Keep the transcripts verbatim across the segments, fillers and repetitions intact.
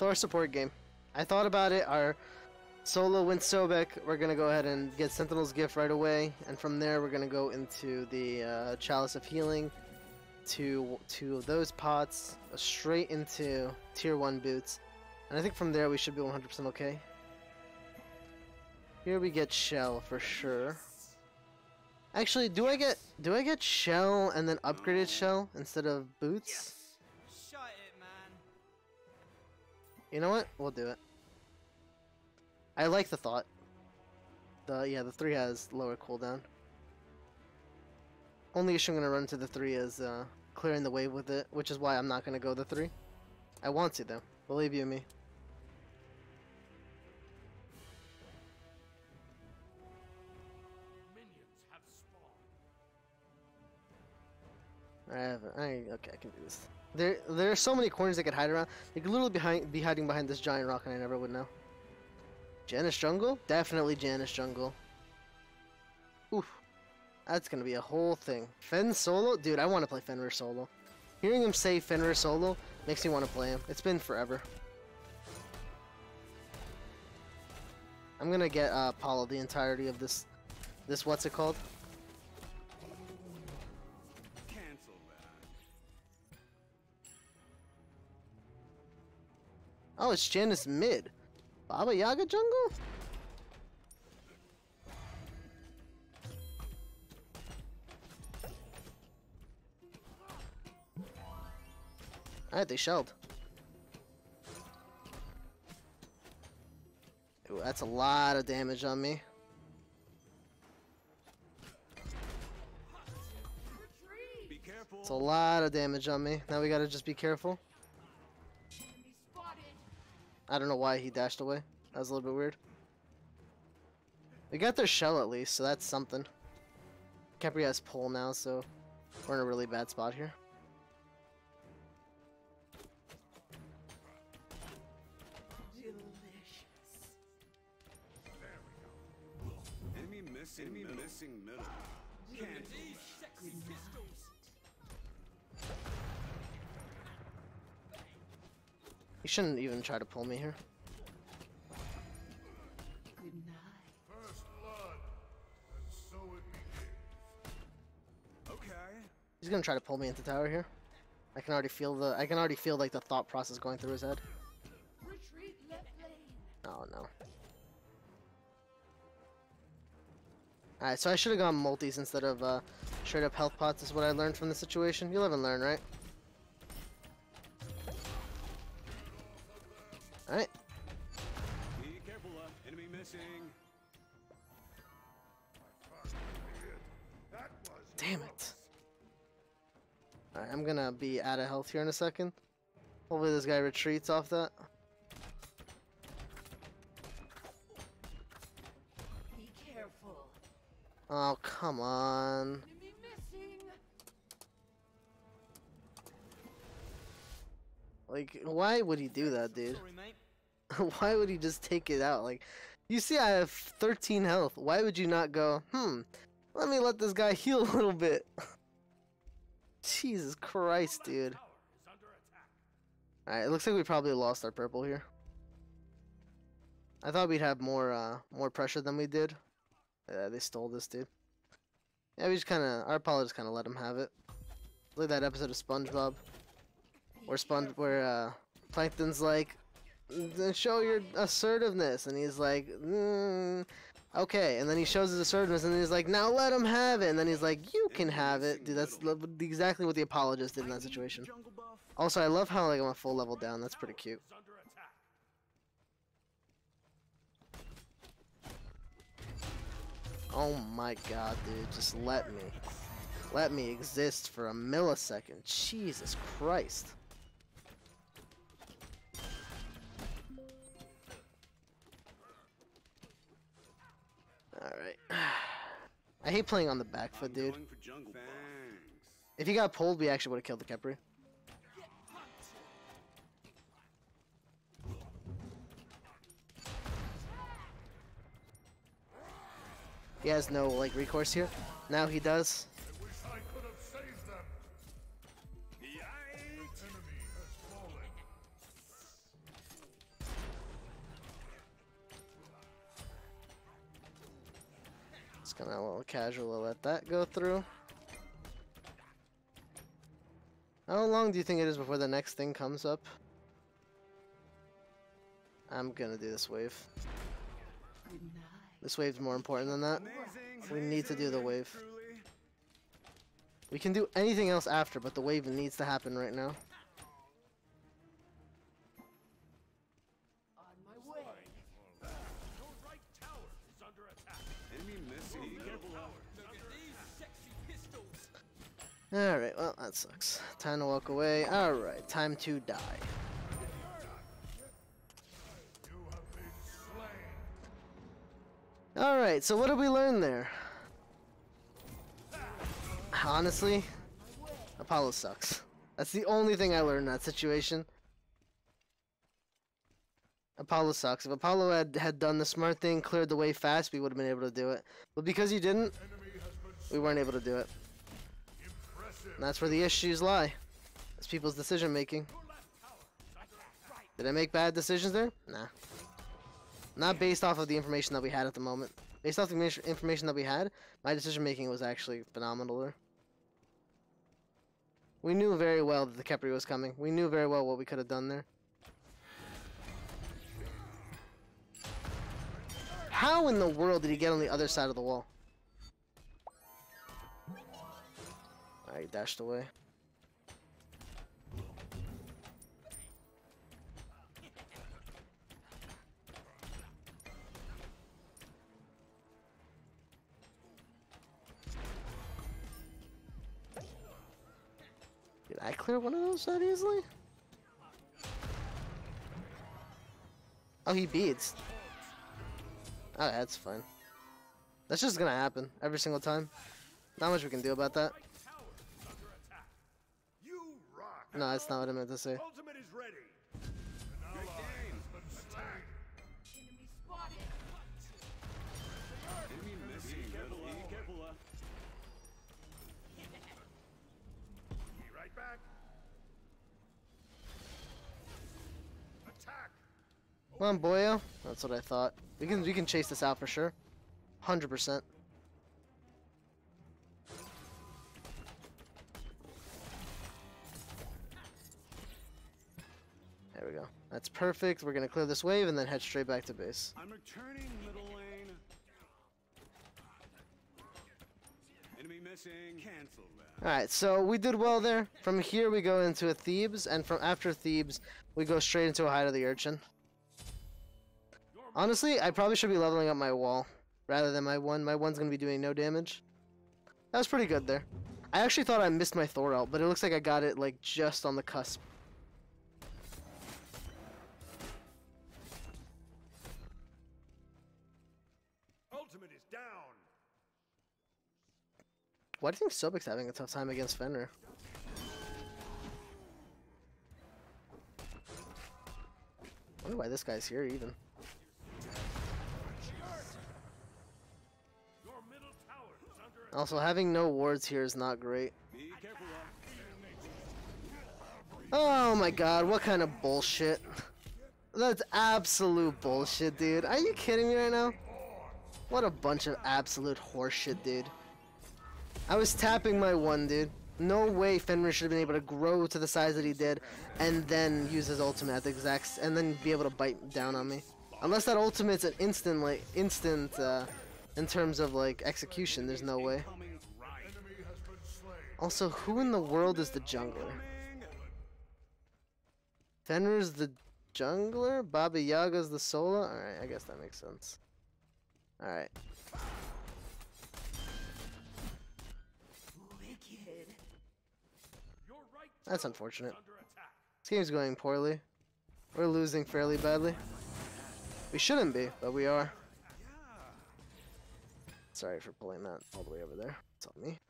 Thor support game. I thought about it. Our solo wins Sobek. We're going to go ahead and get Sentinel's Gift right away. And from there, we're going to go into the uh, Chalice of Healing. Two, two of those pots. Uh, straight into Tier one Boots. And I think from there, we should be one hundred percent okay. Here we get Shell for sure. Actually, do I get do I get Shell and then upgraded Shell instead of Boots? Yes. Shut it, man. You know what? We'll do it. I like the thought. The yeah, the three has lower cooldown. Only issue I'm gonna run to the three is uh, clearing the wave with it, which is why I'm not gonna go the three. I want to though. Believe you me. I haven't. I, okay, I can do this. There, there are so many corners they could hide around. They could literally behind, be hiding behind this giant rock, and I never would know. Janus Jungle? Definitely Janus Jungle. Oof. That's gonna be a whole thing. Fen solo? Dude, I want to play Fenrir solo. Hearing him say Fenrir solo makes me want to play him. It's been forever. I'm gonna get uh, Apollo the entirety of this. This what's it called? Oh, it's Janus mid. Baba Yaga jungle? Alright, they shelled. Ooh, that's a lot of damage on me. Be careful. It's a lot of damage on me. Now we gotta just be careful. I don't know why he dashed away. That was a little bit weird. We got their shell at least, so that's something. Khepri has pull now, so we're in a really bad spot here. Delicious. There we go. Enemy missing, enemy middle. missing middle. Can't these sexy pistols. You shouldn't even try to pull me here. Good night. First blood, and so it begins. Okay. He's gonna try to pull me into tower here. I can already feel the. I can already feel like the thought process going through his head. Retreat left lane. Oh no. All right, so I should have gone multis instead of uh, straight up health pots. Is what I learned from the situation. You'll live and learn, right? Alright. Be careful, uh, enemy missing. Damn it. Alright, I'm gonna be out of health here in a second. Hopefully this guy retreats off that. Be careful. Oh, come on. Enemy missing. Like, why would he do that, dude? Why would he just take it out? Like, you see I have thirteen health. Why would you not go, hmm, let me let this guy heal a little bit? Jesus Christ, dude. Alright, it looks like we probably lost our purple here. I thought we'd have more, uh, more pressure than we did. Yeah, they stole this, dude. Yeah, we just kinda, our Apollo just kinda let him have it. Look at that episode of SpongeBob. Where Sponge, where uh, Plankton's like, show your assertiveness, and he's like, mm, okay, and then he shows his assertiveness, and then he's like, now let him have it, and then he's like, you can have it, dude. That's exactly what the apologist did in that situation. Also, I love how like I'm a full level down. That's pretty cute. Oh my god, dude! Just let me, let me exist for a millisecond. Jesus Christ. Alright. I hate playing on the back foot, dude. If he got pulled, we actually would have killed the Khepri. He has no, like, recourse here. Now he does. I wish I could have saved them. The enemy has fallen. gonna a little casual let that go through. How long do you think it is before the next thing comes up? I'm gonna do this wave. This wave's more important than that. We need to do the wave. We can do anything else after, but the wave needs to happen right now. Alright, well, that sucks. Time to walk away. Alright, time to die. Alright, so what did we learn there? Honestly, Apollo sucks. That's the only thing I learned in that situation. Apollo sucks. If Apollo had, had done the smart thing, cleared the way fast, we would have been able to do it. But because you didn't, we weren't able to do it. And that's where the issues lie. It's people's decision making. Did I make bad decisions there? Nah. Not based off of the information that we had at the moment. Based off the information that we had, my decision making was actually phenomenal there. We knew very well that the Khepri was coming. We knew very well what we could have done there. How in the world did he get on the other side of the wall? I dashed away. Did I clear one of those that easily? Oh, he beats. Oh, that's fine. That's just gonna happen every single time. Not much we can do about that. No, that's not what I meant to say. Ultimate is ready. Good game. Attack. Enemy spotted. Enemy missing. Be right back. Attack. Come on, boyo. That's what I thought. We can we can chase this out for sure. one hundred percent. There we go. That's perfect. We're gonna clear this wave and then head straight back to base. I'm returning, middle lane. Enemy missing. Cancel that. Alright, so we did well there. From here we go into a Thebes, and from after Thebes, we go straight into a Hide of the Urchin. Honestly, I probably should be leveling up my wall rather than my one. My one's gonna be doing no damage. That was pretty good there. I actually thought I missed my Thor out, but it looks like I got it like just on the cusp. Why do you think Sobek's having a tough time against Fenrir? I wonder why this guy's here even. Also, having no wards here is not great. Oh my god, what kind of bullshit? That's absolute bullshit, dude. Are you kidding me right now? What a bunch of absolute horseshit, dude. I was tapping my one, dude. No way Fenrir should have been able to grow to the size that he did and then use his ultimate at the exact and then be able to bite down on me. Unless that ultimate's an instant, like, instant, uh, in terms of, like, execution, there's no way. Also, who in the world is the jungler? Fenrir's the jungler? Baba Yaga's the solo? Alright, I guess that makes sense. Alright. That's unfortunate. This game's going poorly. We're losing fairly badly. We shouldn't be, but we are. Sorry for pulling that all the way over there. It's on me.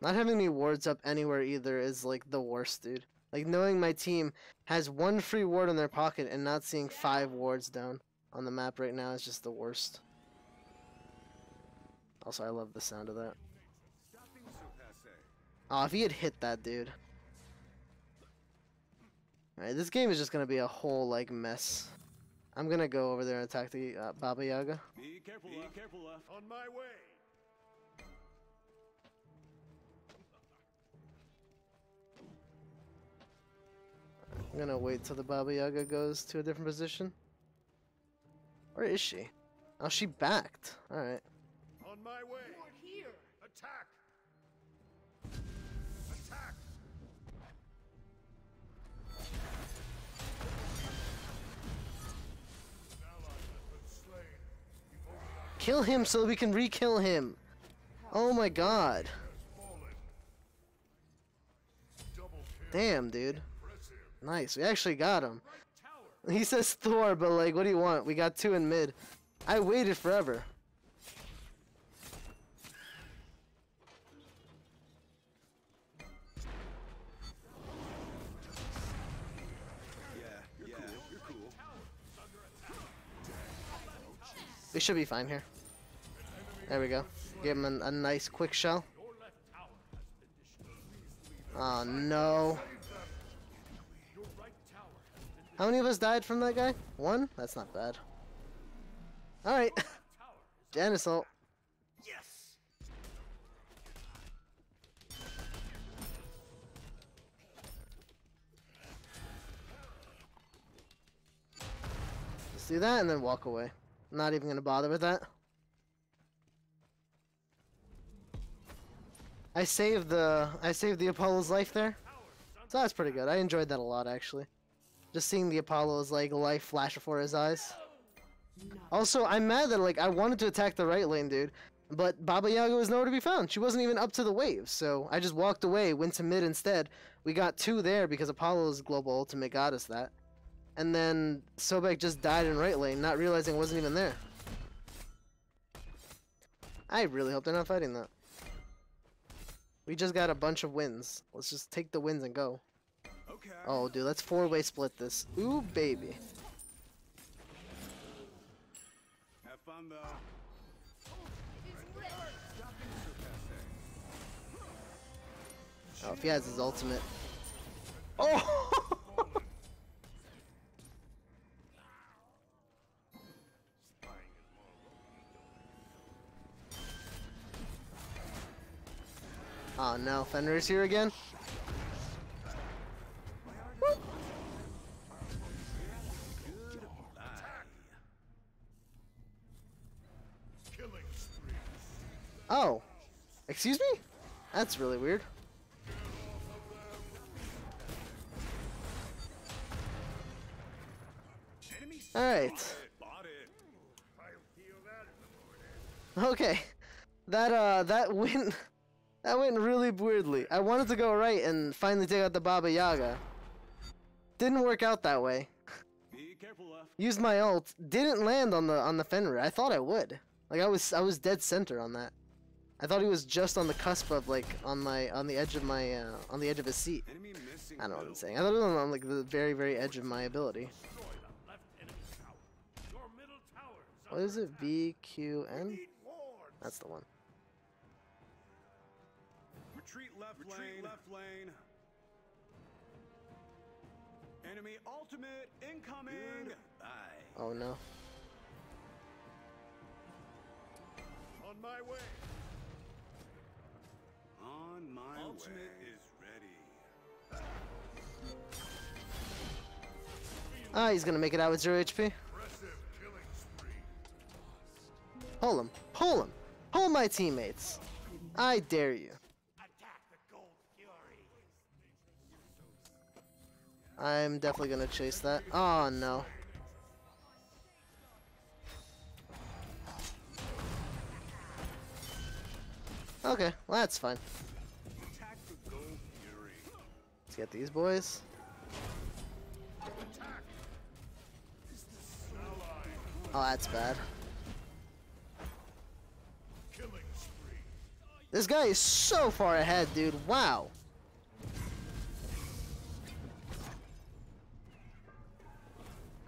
Not having any wards up anywhere either is like the worst, dude. Like knowing my team has one free ward in their pocket and not seeing five wards down on the map right now is just the worst. Also, I love the sound of that. Oh, if he had hit that dude. Alright, this game is just gonna be a whole, like, mess. I'm gonna go over there and attack the uh, Baba Yaga. Be careful, be left. careful, left. On my way. I'm gonna wait till the Baba Yaga goes to a different position. Where is she? Oh, she backed. All right. On my way. You are here. Attack. Attack. Kill him so we can re-kill him. Oh my god. Damn, dude. Nice, we actually got him. He says Thor, but like, what do you want? We got two in mid. I waited forever. Yeah, you're yeah. cool. You're cool. We should be fine here. There we go. Give him an, a nice quick shell. Oh no. How many of us died from that guy? One? That's not bad. Alright. Janus ult. Yes. Just do that and then walk away. I'm not even gonna bother with that. I saved the I saved the Apollo's life there. So that's pretty good. I enjoyed that a lot actually. Just seeing the Apollo's like life flash before his eyes. Also, I'm mad that like I wanted to attack the right lane, dude, but Baba Yaga was nowhere to be found. She wasn't even up to the waves, so I just walked away, went to mid instead. We got two there because Apollo's global ultimate got us that, and then Sobek just died in right lane, not realizing it wasn't even there. I really hope they're not fighting that. We just got a bunch of wins. Let's just take the wins and go. Okay. Oh, dude, let's four-way split this. Ooh, baby. Have fun, though. Oh, it's ready. Oh, if he has his ultimate. Oh! Oh, no. Fenrir's here again? Oh, excuse me? That's really weird. Alright. Okay. That uh that went that went really weirdly. I wanted to go right and finally take out the Baba Yaga. Didn't work out that way. Be careful, left. Used my ult, didn't land on the on the Fenrir. I thought I would. Like I was I was dead center on that. I thought he was just on the cusp of like on my on the edge of my uh, on the edge of his seat. I don't know what I'm saying. I thought it was on like the very very edge of my ability. What is it? V Q N? That's the one. Retreat left lane. Retreat left lane. Enemy ultimate incoming. Oh no. On my way. On my ultimate way. Is ready. Ah, he's gonna make it out with zero H P. Hold him. Hold him. Hold my teammates. I dare you. Attack the gold fury. I'm definitely gonna chase that. Oh no. Okay, well that's fine. Let's get these boys. Oh, that's bad. This guy is so far ahead, dude. Wow.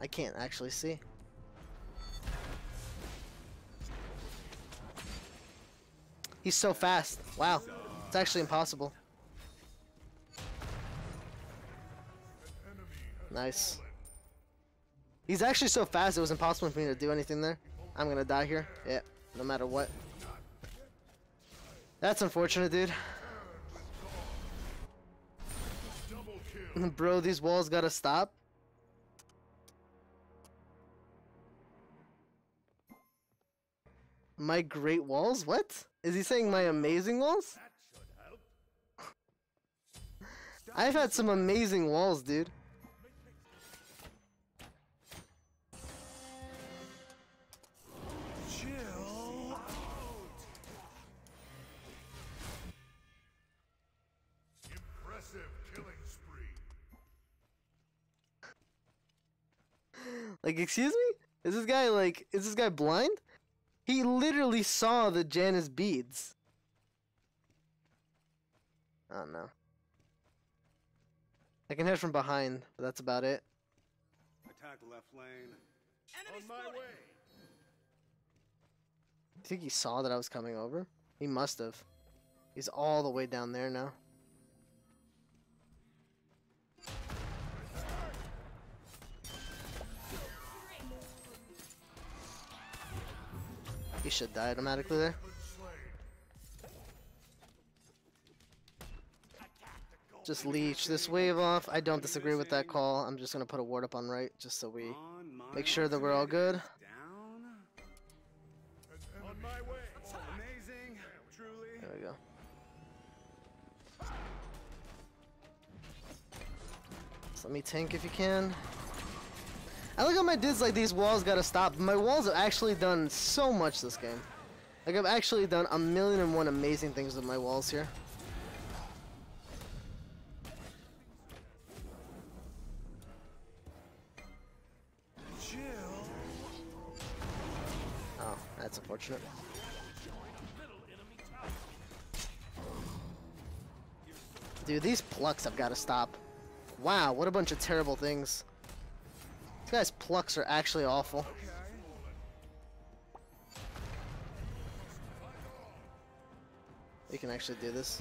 I can't actually see. He's so fast. Wow. It's actually impossible. Nice. He's actually so fast it was impossible for me to do anything there. I'm gonna die here. Yeah, no matter what. That's unfortunate, dude. Bro, these walls gotta stop. My great walls? What? Is he saying my amazing walls? I've had some amazing walls, dude. Like, excuse me? Is this guy, like, is this guy blind? He literally saw the Janus beads. Oh, no. I can hit from behind, but that's about it. Attack left lane. Enemy spotted. On my way. I think he saw that I was coming over. He must have. He's all the way down there now. He should die automatically there. Just leech this wave off. I don't disagree with that call. I'm just gonna put a ward up on right just so we make sure that we're all good. There we go. So let me tank if you can. I look at my dudes like these walls gotta stop. My walls have actually done so much this game. Like, I've actually done a million and one amazing things with my walls here. Oh, that's unfortunate. Dude, these plucks have gotta stop. Wow, what a bunch of terrible things. These guys' plucks are actually awful. Okay. We can actually do this.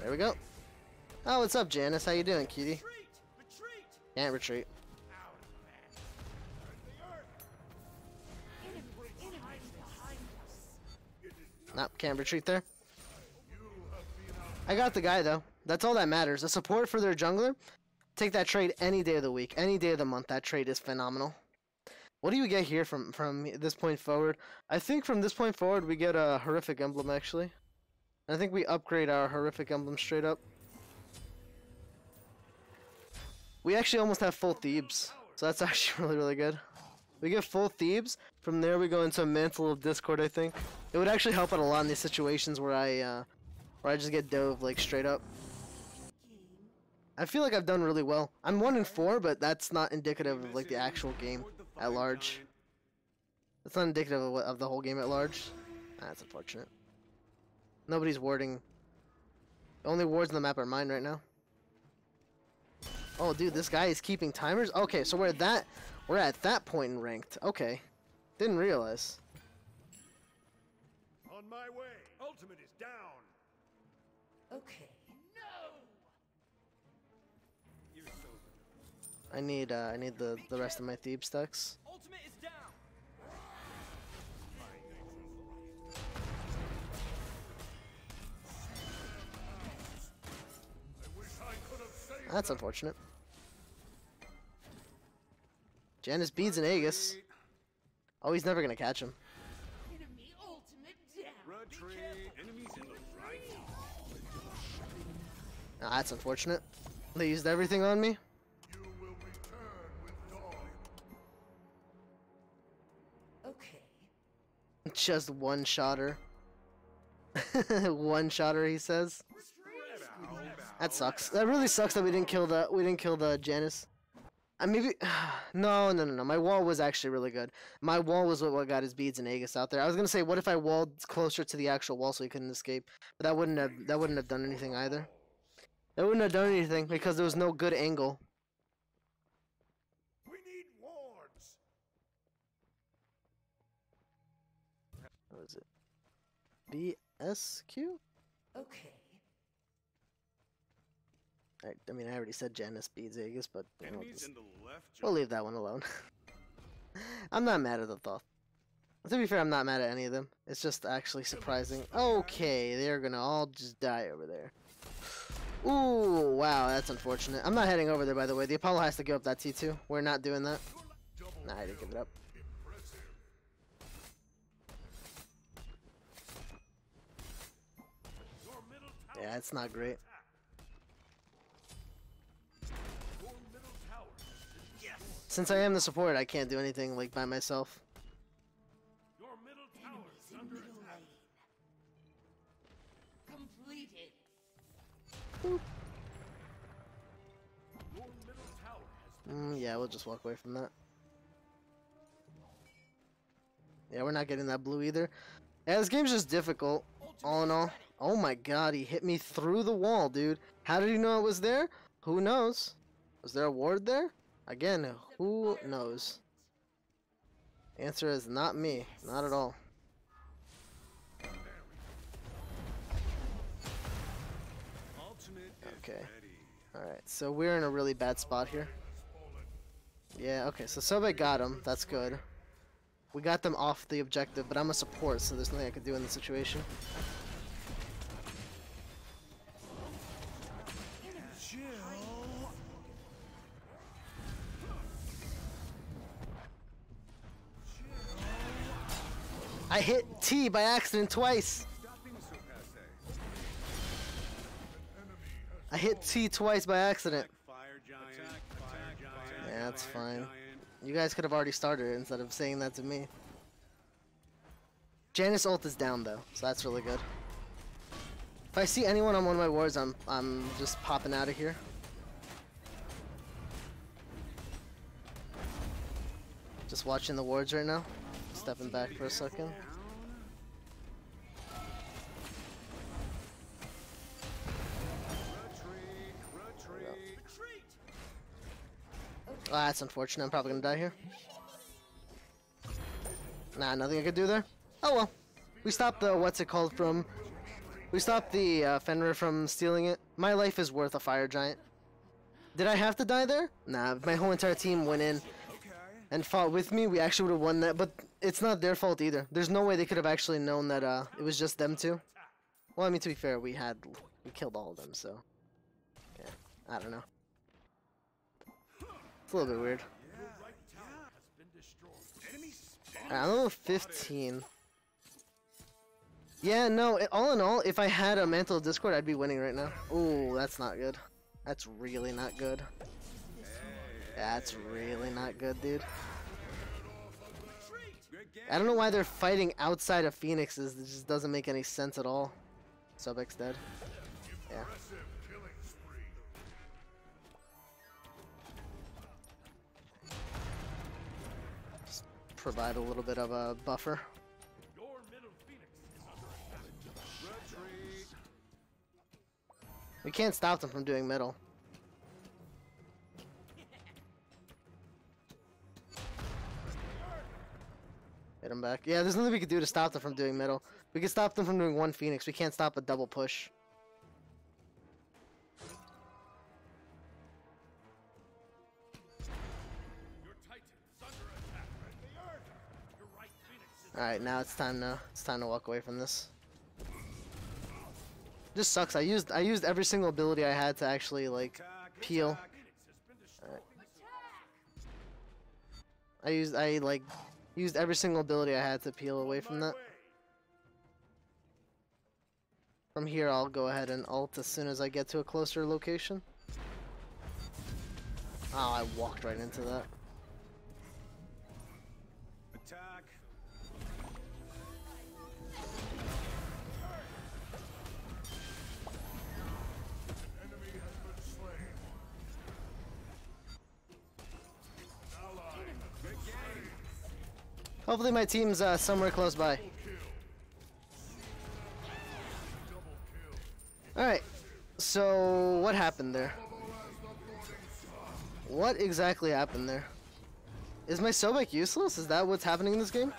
There we go. Oh, what's up, Janus? How you doing, cutie? Can't retreat. Nope, can't retreat there. I got the guy, though. That's all that matters. The support for their jungler, take that trade any day of the week, any day of the month. That trade is phenomenal. What do you get here from, from this point forward? I think from this point forward, we get a Horrific Emblem, actually. I think we upgrade our Horrific Emblem straight up. We actually almost have full Thebes, so that's actually really, really good. We get full Thebes. From there, we go into Mantle of Discord, I think. It would actually help out a lot in these situations where I... Uh, Or I just get dove, like, straight up. I feel like I've done really well. I'm one and four, but that's not indicative of, like, the actual game at large. That's not indicative of, of the whole game at large. Ah, that's unfortunate. Nobody's warding. The only wards on the map are mine right now. Oh, dude, this guy is keeping timers? Okay, so we're at that, we're at that point in ranked. Okay. Didn't realize. On my way. Ultimate is down. Okay. No. I need uh, I need the the rest of my Thebes stacks. Ultimate is down. That's unfortunate. Janus beads and Aegis. Oh, he's never gonna catch him. Enemy ultimate down. Oh, that's unfortunate. They used everything on me. You will return with dawn. Okay. Just one shotter. One shotter, he says. That sucks. That really sucks that we didn't kill the we didn't kill the Janus. I maybe no no no no. My wall was actually really good. My wall was what got his beads and Aegis out there. I was gonna say, what if I walled closer to the actual wall so he couldn't escape? But that wouldn't have that wouldn't have done anything either. It wouldn't have done anything because there was no good angle. We need wards. What is it? B S Q? Okay. I, I mean, I already said Janus beats Aegis, but you know, we'll, just, the left, we'll leave that one alone. I'm not mad at the Thoth. To be fair, I'm not mad at any of them. It's just actually surprising. Okay, they're gonna all just die over there. Ooh, wow, that's unfortunate. I'm not heading over there, by the way. The Apollo has to give up that T two. We're not doing that. Nah, I didn't give it up. Yeah, it's not great. Since I am the support, I can't do anything like by myself. Your middle tower is under attack. Completed. Boop. Your middle tower has been mm, yeah, we'll just walk away from that. Yeah, we're not getting that blue either. Yeah, this game's just difficult, all in all. Oh my god, he hit me through the wall, dude. How did he know it was there? Who knows? Was there a ward there? Again, who knows? Answer is not me. Not at all. Okay. Alright, so we're in a really bad spot here. Yeah, okay, so Sobek got him. That's good. We got them off the objective, but I'm a support, so there's nothing I can do in this situation. I hit T by accident twice. I hit T twice by accident. Yeah, that's fine. You guys could have already started instead of saying that to me. Janus ult is down though, so that's really good. If I see anyone on one of my wards, I'm I'm just popping out of here. Just watching the wards right now. Stepping back for a second. Oh, that's unfortunate. I'm probably gonna die here. Nah, nothing I could do there. Oh well. We stopped the what's it called from. We stopped the uh, Fenrir from stealing it. My life is worth a fire giant. Did I have to die there? Nah, my whole entire team went in and fought with me. We actually would have won that, but it's not their fault either. There's no way they could have actually known that uh, it was just them two. Well, I mean, to be fair, we had we killed all of them, so yeah, I don't know. It's a little bit weird. Right, I'm level fifteen. Yeah, no. It, all in all, if I had a Mantle of Discord, I'd be winning right now. Ooh, that's not good. That's really not good. That's really not good, dude. I don't know why they're fighting outside of Phoenixes. It just doesn't make any sense at all. Sobek's dead. Yeah. Just provide a little bit of a buffer. We can't stop them from doing middle. Hit him back. Yeah, there's nothing we could do to stop them from doing middle. We can stop them from doing one Phoenix. We can't stop a double push. Alright, now it's time to it's time to walk away from this. This sucks. I used I used every single ability I had to actually like peel. Alright. I used I like Used every single ability I had to peel away from that. From here, I'll go ahead and ult as soon as I get to a closer location. Oh, I walked right into that. Attack. Hopefully my team's uh, somewhere close by. Alright, so what happened there? What exactly happened there? Is my Sobek useless? Is that what's happening in this game?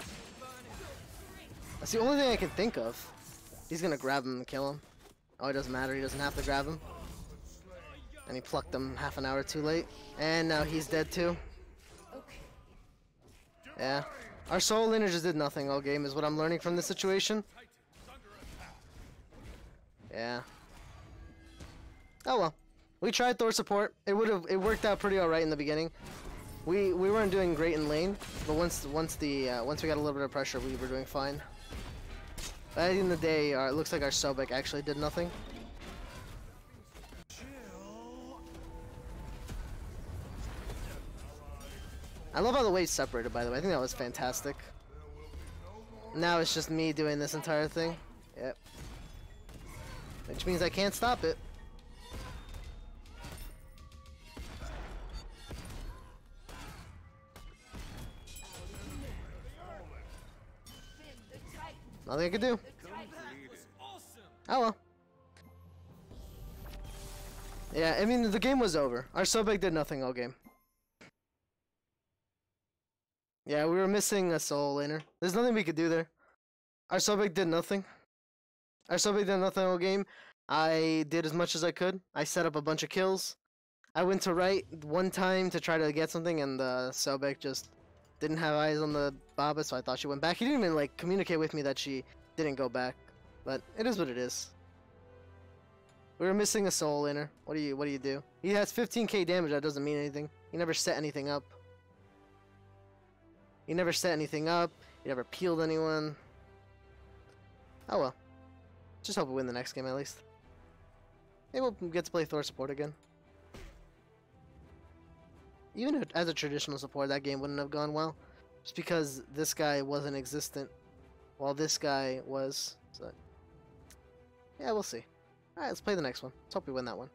That's the only thing I can think of. He's gonna grab him and kill him. Oh, it doesn't matter, he doesn't have to grab him. and he plucked him half an hour too late. And now he's dead too. Yeah. Our soul lineages did nothing all game is what I'm learning from this situation. Yeah. Oh well. We tried Thor support. It would have it worked out pretty alright in the beginning. We we weren't doing great in lane, but once once the uh, once we got a little bit of pressure, we were doing fine. But at the end of the day, our, it looks like our Sobek actually did nothing. I love how the waves separated, by the way. I think that was fantastic. Now it's just me doing this entire thing. Yep. Which means I can't stop it. Nothing I could do. Oh well. Yeah, I mean, the game was over. Our Sobek did nothing all game. Yeah, we were missing a soul laner. There's nothing we could do there. Our Sobek did nothing. Our Sobek did nothing all game. I did as much as I could. I set up a bunch of kills. I went to right one time to try to get something, and the Sobek just didn't have eyes on the Baba, so I thought she went back. He didn't even like communicate with me that she didn't go back. But it is what it is. We were missing a soul laner. What do you what do you do? He has fifteen K damage. That doesn't mean anything. He never set anything up. He never set anything up. He never peeled anyone. Oh well. Just hope we win the next game at least. Maybe we'll get to play Thor support again. Even as a traditional support, that game wouldn't have gone well. Just because this guy wasn't existent while this guy was. So yeah, we'll see. Alright, let's play the next one. Let's hope we win that one.